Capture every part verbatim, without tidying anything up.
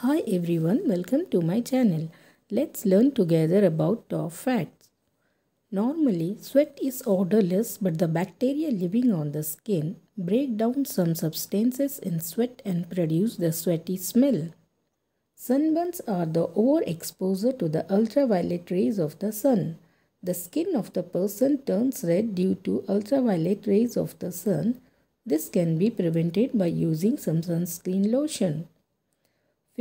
Hi everyone, welcome to my channel. Let's learn together about top facts. Normally, sweat is odorless, but the bacteria living on the skin break down some substances in sweat and produce the sweaty smell. Sunburns are the overexposure to the ultraviolet rays of the sun. The skin of the person turns red due to ultraviolet rays of the sun. This can be prevented by using some sunscreen lotion.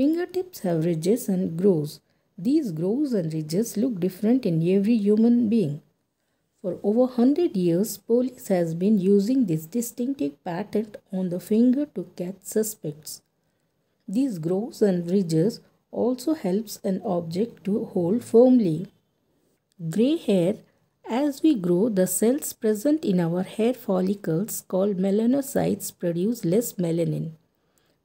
Fingertips have ridges and grows. These grows and ridges look different in every human being. For over one hundred years, police has been using this distinctive pattern on the finger to catch suspects. These grows and ridges also helps an object to hold firmly. Grey hair. As we grow, the cells present in our hair follicles called melanocytes produce less melanin.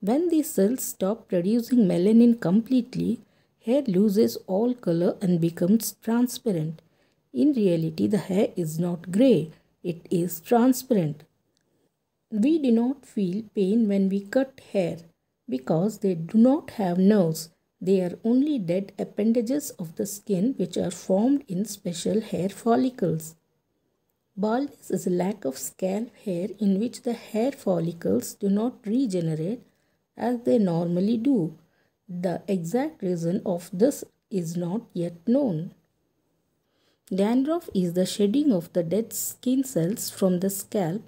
When these cells stop producing melanin completely, hair loses all color and becomes transparent. In reality, the hair is not grey, it is transparent. We do not feel pain when we cut hair because they do not have nerves. They are only dead appendages of the skin which are formed in special hair follicles. Baldness is a lack of scalp hair in which the hair follicles do not regenerate as they normally do. The exact reason of this is not yet known. Dandruff is the shedding of the dead skin cells from the scalp.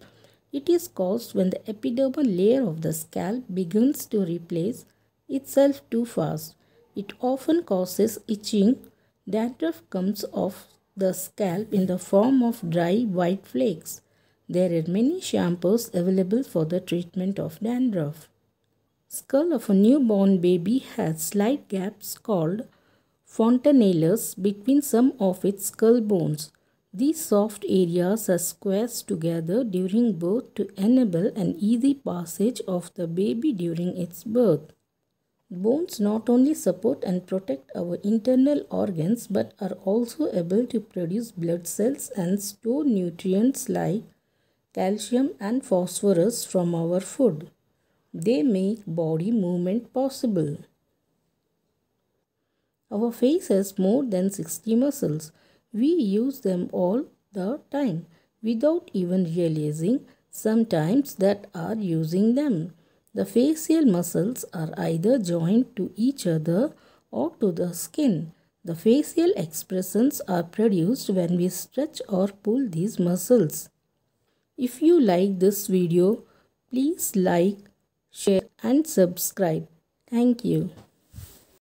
It is caused when the epidermal layer of the scalp begins to replace itself too fast. It often causes itching. Dandruff comes off the scalp in the form of dry white flakes. There are many shampoos available for the treatment of dandruff. Skull of a newborn baby has slight gaps called fontanelles between some of its skull bones. These soft areas are squeezed together during birth to enable an easy passage of the baby during its birth. Bones not only support and protect our internal organs but are also able to produce blood cells and store nutrients like calcium and phosphorus from our food. They make body movement possible. Our face has more than sixty muscles. We use them all the time without even realizing sometimes that are using them. The facial muscles are either joined to each other or to the skin. The facial expressions are produced when we stretch or pull these muscles. If you like this video, please like, share and subscribe. Thank you.